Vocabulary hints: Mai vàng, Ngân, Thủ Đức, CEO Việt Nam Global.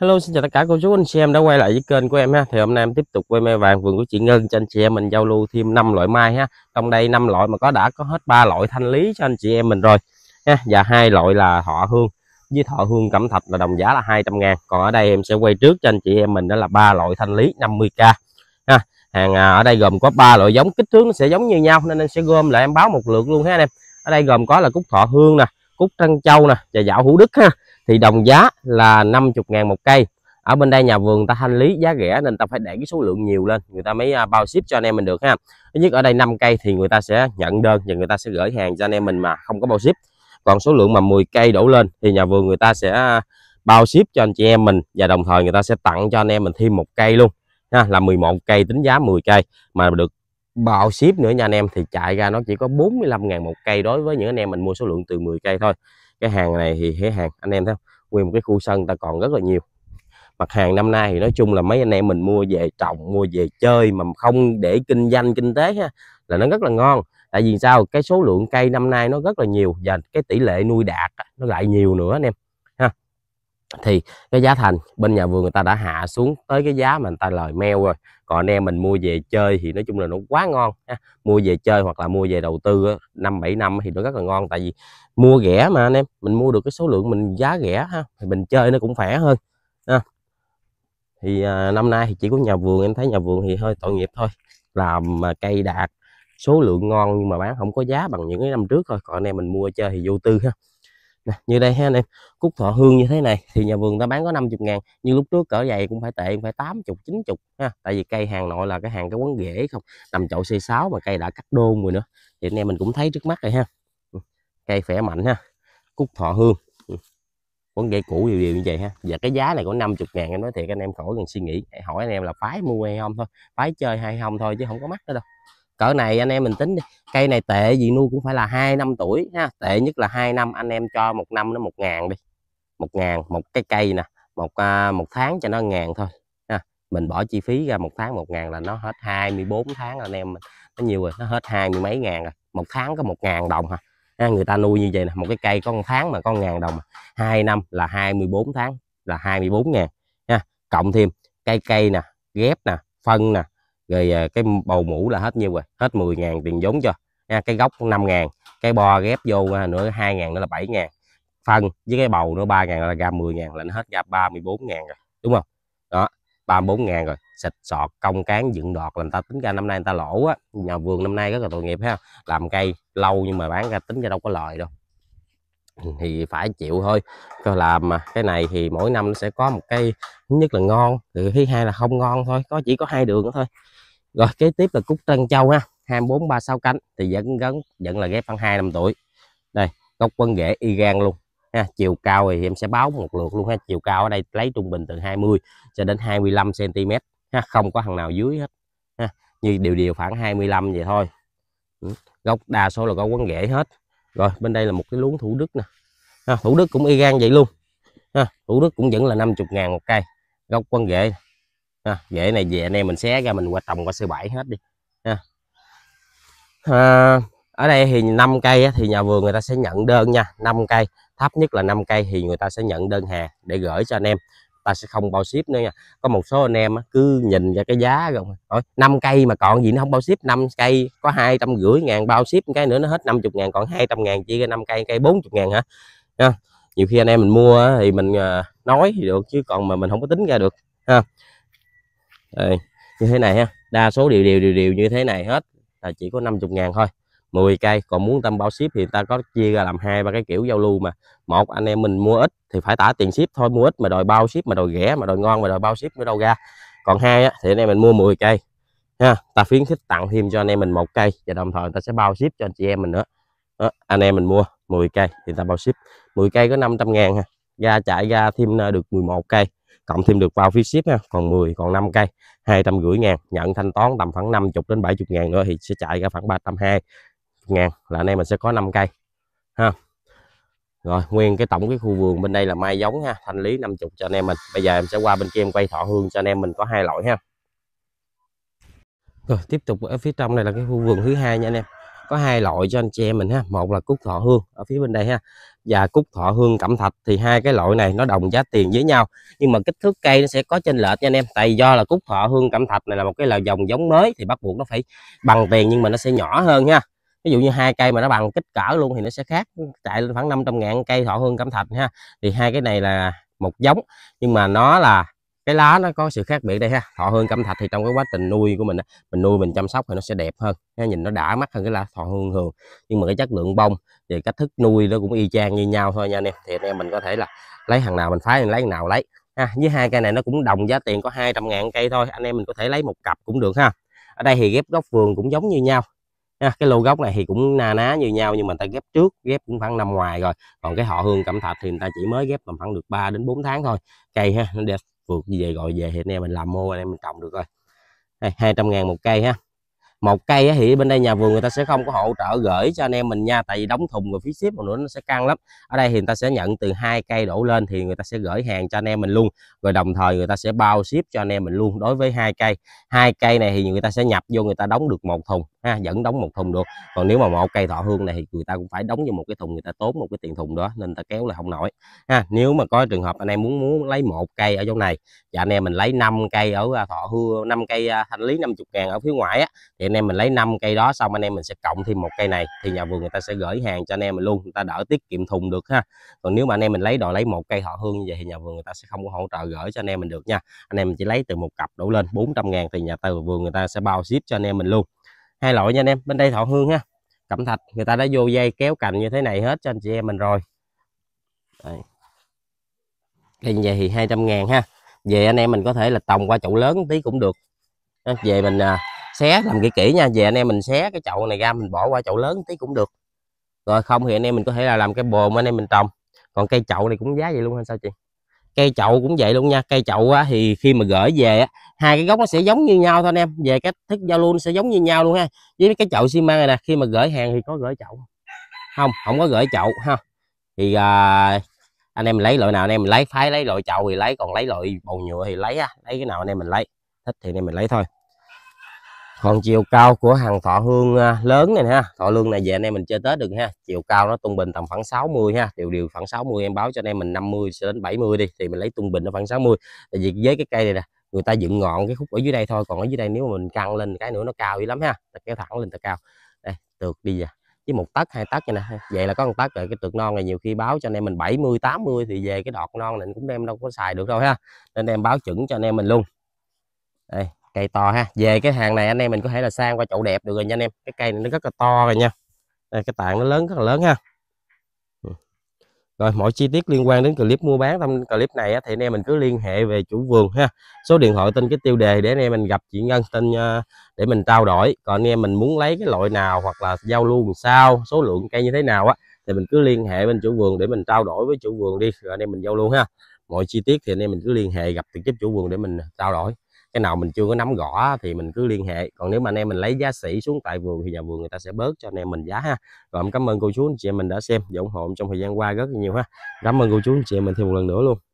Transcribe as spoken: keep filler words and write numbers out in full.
Hello, xin chào tất cả cô chú anh chị em đã quay lại với kênh của em ha. Thì hôm nay em tiếp tục quay mai vàng vườn của chị Ngân cho anh chị em mình giao lưu thêm năm loại mai ha. Trong đây năm loại mà có đã có hết ba loại thanh lý cho anh chị em mình rồi ha. Và hai loại là thọ hương với thọ hương cẩm thạch là đồng giá là hai trăm ngàn. Còn ở đây em sẽ quay trước cho anh chị em mình đó là ba loại thanh lý năm mươi k ha. Hàng ở đây gồm có ba loại giống, kích thước nó sẽ giống như nhau nên em sẽ gom lại em báo một lượt luôn ha anh em. Ở đây gồm có là cúc thọ hương nè, cúc trân châu nè và dạo Thủ Đức ha. Thì đồng giá là năm mươi ngàn một cây. Ở bên đây nhà vườn ta thanh lý giá rẻ nên ta phải để cái số lượng nhiều lên, người ta mới bao ship cho anh em mình được ha. Thứ nhất ở đây năm cây thì người ta sẽ nhận đơn và người ta sẽ gửi hàng cho anh em mình mà không có bao ship. Còn số lượng mà mười cây đổ lên thì nhà vườn người ta sẽ bao ship cho anh chị em mình, và đồng thời người ta sẽ tặng cho anh em mình thêm một cây luôn ha, là mười một cây, tính giá mười cây mà được bao ship nữa nha anh em, thì chạy ra nó chỉ có bốn mươi lăm ngàn một cây đối với những anh em mình mua số lượng từ mười cây thôi. Cái hàng này thì hết hàng anh em thấy không? Nguyên một cái khu sân ta còn rất là nhiều. Mặt hàng năm nay thì nói chung là mấy anh em mình mua về trồng, mua về chơi mà không để kinh doanh kinh tế ha, là nó rất là ngon. Tại vì sao? Cái số lượng cây năm nay nó rất là nhiều và cái tỷ lệ nuôi đạt nó lại nhiều nữa anh em ha. Thì cái giá thành bên nhà vườn người ta đã hạ xuống tới cái giá mà người ta lời meo rồi. Còn anh em mình mua về chơi thì nói chung là nó quá ngon ha. Mua về chơi hoặc là mua về đầu tư năm bảy năm thì nó rất là ngon. Tại vì mua rẻ mà anh em, mình mua được cái số lượng mình giá rẻ ha, thì mình chơi nó cũng khỏe hơn ha. Thì à, năm nay thì chỉ có nhà vườn, em thấy nhà vườn thì hơi tội nghiệp thôi, làm mà cây đạt số lượng ngon nhưng mà bán không có giá bằng những cái năm trước thôi. Còn anh em mình mua chơi thì vô tư ha. Nè, như đây ha anh em, cúc thọ hương như thế này thì nhà vườn ta bán có năm mươi ngàn, như lúc trước cỡ vậy cũng phải tệ phải tám mươi chín mươi ha. Tại vì cây hàng nội là cái hàng cái quán ghế không, nằm chậu xê sáu mà cây đã cắt đôn rồi nữa, thì anh em mình cũng thấy trước mắt rồi ha. Cây khỏe mạnh ha, cúc thọ hương quán ghế cũ điều điều như vậy ha. Và cái giá này có năm mươi ngàn, em nói thiệt anh em khỏi cần suy nghĩ. Hãy hỏi anh em là phái mua hay không thôi, phái chơi hay không thôi chứ không có mắc nữa đâu. Cỡ này anh em mình tính đi, cây này tệ gì nuôi cũng phải là hai năm tuổi ha, tệ nhất là hai năm, anh em cho một năm nó một ngàn đi, một ngàn một cái cây nè, một một tháng cho nó ngàn thôi ha. Mình bỏ chi phí ra một tháng một ngàn là nó hết hai mươi bốn tháng anh em, nó nhiều rồi, nó hết hai mươi mấy ngàn rồi, một tháng có một ngàn đồng ha. Ha, người ta nuôi như vậy nè, một cái cây có một tháng mà có ngàn đồng, hai năm là hai mươi bốn tháng là hai mươi bốn ngàn ha. Cộng thêm cây cây nè, ghép nè, phân nè, rồi cái bầu mũ là hết nhiêu rồi, hết mười ngàn tiền vốn cho ha. Cái gốc năm ngàn, cái bo ghép vô nữa hai ngàn nữa là bảy ngàn, phân với cái bầu nữa ba ngàn là ra mười ngàn, là nó hết ra ba mươi bốn ngàn rồi, đúng không? Đó, ba mươi bốn ngàn rồi, xịt sọt công cán dựng đọt là người ta tính ra năm nay người ta lỗ á. Nhà vườn năm nay rất là tội nghiệp ha, làm cây lâu nhưng mà bán ra tính ra đâu có lời đâu, thì phải chịu thôi. Coi làm mà cái này thì mỗi năm nó sẽ có một cây, thứ nhất là ngon, thứ hai là không ngon thôi, có chỉ có hai đường nữa thôi. Rồi kế tiếp là cúc trân châu ha, hai mươi bốn ba mươi sáu cánh thì vẫn gắn vẫn là ghép khoảng hai năm tuổi. Đây, gốc quấn rễ y gan luôn ha. Chiều cao thì em sẽ báo một lượt luôn ha. Chiều cao ở đây lấy trung bình từ hai mươi cho đến hai mươi lăm xen ti mét ha, không có thằng nào dưới hết ha. Như điều điều khoảng hai mươi lăm vậy thôi. Gốc đa số là gốc quấn rễ hết. Rồi bên đây là một cái luống Thủ Đức nè ha, Thủ Đức cũng y gan vậy luôn ha. Thủ Đức cũng vẫn là năm mươi ngàn một cây, gốc quấn rễ ha. Rễ này về anh em mình xé ra mình qua trồng qua xê bảy hết đi ha. À, ở đây thì năm cây thì nhà vườn người ta sẽ nhận đơn nha, năm cây thấp nhất là năm cây thì người ta sẽ nhận đơn hàng để gửi cho anh em, ta sẽ không bao ship nữa nha. Có một số anh em cứ nhìn ra cái giá rồi, năm cây mà còn gì nó không bao ship, năm cây có hai trăm rưỡi ngàn bao ship, cái nữa nó hết năm mươi ngàn, còn hai trăm ngàn chia ra năm cây, cây bốn mươi ngàn hả ha. Nhiều khi anh em mình mua thì mình nói thì được chứ còn mà mình không có tính ra được ha. Đây, như thế này ha, đa số điều điều điều điều như thế này hết là chỉ có năm mươi ngàn thôi, mười cây. Còn muốn tâm bao ship thì ta có chia ra làm hai ba cái kiểu giao lưu mà. Một, anh em mình mua ít thì phải tả tiền ship thôi, mua ít mà đòi bao ship, mà đòi rẻ, mà đòi ngon, mà đòi bao ship nữa đâu ra. Còn hai á, thì anh em mình mua mười cây ha, ta khuyến khích tặng thêm cho anh em mình một cây và đồng thời ta sẽ bao ship cho anh chị em mình nữa. Đó, anh em mình mua mười cây thì ta bao ship, mười cây có năm trăm ngàn ha, ra chạy ra thêm được mười một cây, cộng thêm được bao phí ship ha, còn mười còn năm cây hai trăm rưỡi ngàn, nhận thanh toán tầm khoảng năm mươi đến bảy mươi ngàn nữa thì sẽ chạy ra khoảng ba trăm hai mươi ngàn là anh em mình sẽ có năm cây ha. Rồi nguyên cái tổng cái khu vườn bên đây là mai giống ha, thanh lý năm mươi cho anh em mình. Bây giờ em sẽ qua bên kia em quay thọ hương cho anh em mình có hai loại ha. Rồi tiếp tục ở phía trong này là cái khu vườn thứ hai nha anh em. có hai loại cho anh chị em mình ha, một là cúc thọ hương ở phía bên đây ha và cúc thọ hương cẩm thạch, thì hai cái loại này nó đồng giá tiền với nhau nhưng mà kích thước cây nó sẽ có chênh lệch nha anh em, tại do là cúc thọ hương cẩm thạch này là một cái là dòng giống mới thì bắt buộc nó phải bằng tiền nhưng mà nó sẽ nhỏ hơn nha. Ví dụ như hai cây mà nó bằng kích cỡ luôn thì nó sẽ khác, chạy lên khoảng năm trăm ngàn cây thọ hương cẩm thạch ha. Thì hai cái này là một giống nhưng mà nó là cái lá nó có sự khác biệt đây ha. Thọ hương cẩm thạch thì trong cái quá trình nuôi của mình mình nuôi mình chăm sóc thì nó sẽ đẹp hơn, nhìn nó đã mắt hơn cái lá thọ hương thường, nhưng mà cái chất lượng bông về cách thức nuôi nó cũng y chang như nhau thôi nha anh em. Thì anh em mình có thể là lấy hàng nào mình phái mình lấy hàng nào lấy ha. Với hai cây này nó cũng đồng giá tiền có hai trăm ngàn cây thôi, anh em mình có thể lấy một cặp cũng được ha. Ở đây thì ghép góc vườn cũng giống như nhau. À, cái lô gốc này thì cũng na ná như nhau nhưng mà người ta ghép trước, ghép cũng khoảng năm ngoài rồi. Còn cái họ hương cẩm thạch thì người ta chỉ mới ghép tầm khoảng được ba đến bốn tháng thôi. Cây ha, nó đẹp vượt về gọi về thì anh em mình làm mua anh em mình trồng được rồi. Đây, hai trăm ngàn một cây ha. Một cây thì bên đây nhà vườn người ta sẽ không có hỗ trợ gửi cho anh em mình nha, tại vì đóng thùng rồi phí ship rồi nữa nó sẽ căng lắm. Ở đây thì người ta sẽ nhận từ hai cây đổ lên thì người ta sẽ gửi hàng cho anh em mình luôn, rồi đồng thời người ta sẽ bao ship cho anh em mình luôn. Đối với hai cây hai cây này thì người ta sẽ nhập vô, người ta đóng được một thùng ha, vẫn đóng một thùng được. Còn nếu mà một cây thọ hương này thì người ta cũng phải đóng vô một cái thùng, người ta tốn một cái tiền thùng đó nên người ta kéo là không nổi ha. Nếu mà có trường hợp anh em muốn muốn lấy một cây ở chỗ này và anh em mình lấy năm cây ở thọ hương, năm cây thanh lý năm mươi ngàn ở phía ngoài á, thì anh em mình lấy năm cây đó xong anh em mình sẽ cộng thêm một cây này thì nhà vườn người ta sẽ gửi hàng cho anh em mình luôn, người ta đỡ tiết kiệm thùng được ha. Còn nếu mà anh em mình lấy đòi lấy một cây thọ hương như vậy thì nhà vườn người ta sẽ không có hỗ trợ gửi cho anh em mình được nha. Anh em mình chỉ lấy từ một cặp đổ lên bốn trăm ngàn thì nhà vườn người ta sẽ bao ship cho anh em mình luôn. Hai loại nha anh em. Bên đây thọ hương ha, cẩm thạch người ta đã vô dây kéo cành như thế này hết cho anh chị em mình rồi. Đây. Cây như vậy thì hai trăm ngàn ha. Về anh em mình có thể là trồng qua chậu lớn tí cũng được. Về mình xé làm kỹ kỹ nha, về anh em mình xé cái chậu này ra mình bỏ qua chậu lớn tí cũng được. Rồi không thì anh em mình có thể là làm cái bồn anh em mình trồng. Còn cây chậu này cũng giá vậy luôn hay sao chị? Cây chậu cũng vậy luôn nha. Cây chậu á, thì khi mà gửi về á, hai cái gốc nó sẽ giống như nhau thôi anh em, về cách thức giao lưu nó sẽ giống như nhau luôn ha. Với cái chậu xi măng này nè, khi mà gửi hàng thì có gửi chậu không? Không có gửi chậu ha. Thì à, anh em lấy loại nào anh em mình lấy, phái lấy loại chậu thì lấy, còn lấy loại bầu nhựa thì lấy ha. Lấy cái nào anh em mình lấy thích thì anh em mình lấy thôi. Còn chiều cao của hàng thọ hương lớn này ha, thọ hương này về anh em mình chơi Tết được ha. Chiều cao nó trung bình tầm khoảng sáu mươi ha, điều điều khoảng sáu mươi, em báo cho anh em mình năm mươi cho đến bảy mươi đi thì mình lấy trung bình nó khoảng sáu mươi. Tại vì với cái cây này nè, người ta dựng ngọn cái khúc ở dưới đây thôi, còn ở dưới đây nếu mà mình căng lên cái nữa nó cao dữ lắm ha. Ta kéo thẳng lên ta cao. Đây, tược đi về. Với một tấc hai tấc vậy nè. Vậy là có một tấc rồi, cái tược non này nhiều khi báo cho anh em mình bảy mươi tám mươi thì về cái đọt non này cũng đem đâu có xài được đâu ha. Nên em báo chuẩn cho anh em mình luôn. Đây. Cây to ha. Về cái hàng này anh em mình có thể là sang qua chậu đẹp được rồi nha anh em. Cái cây này nó rất là to rồi nha. Đây, cái tạng nó lớn rất là lớn ha. Rồi mọi chi tiết liên quan đến clip mua bán trong clip này á, thì anh em mình cứ liên hệ về chủ vườn ha. Số điện thoại tên cái tiêu đề để anh em mình gặp chị Ngân tên để mình trao đổi. Còn anh em mình muốn lấy cái loại nào hoặc là giao lưu sao, số lượng cây như thế nào á thì mình cứ liên hệ bên chủ vườn để mình trao đổi với chủ vườn đi rồi anh em mình giao lưu ha. Mọi chi tiết thì anh em mình cứ liên hệ gặp trực tiếp chủ vườn để mình trao đổi. Cái nào mình chưa có nắm rõ thì mình cứ liên hệ. Còn nếu mà anh em mình lấy giá sỉ xuống tại vườn thì nhà vườn người ta sẽ bớt cho anh em mình giá ha. Rồi em cảm ơn cô chú anh chị em mình đã xem và ủng hộ trong thời gian qua rất là nhiều ha. Cảm ơn cô chú anh chị em mình thêm một lần nữa luôn.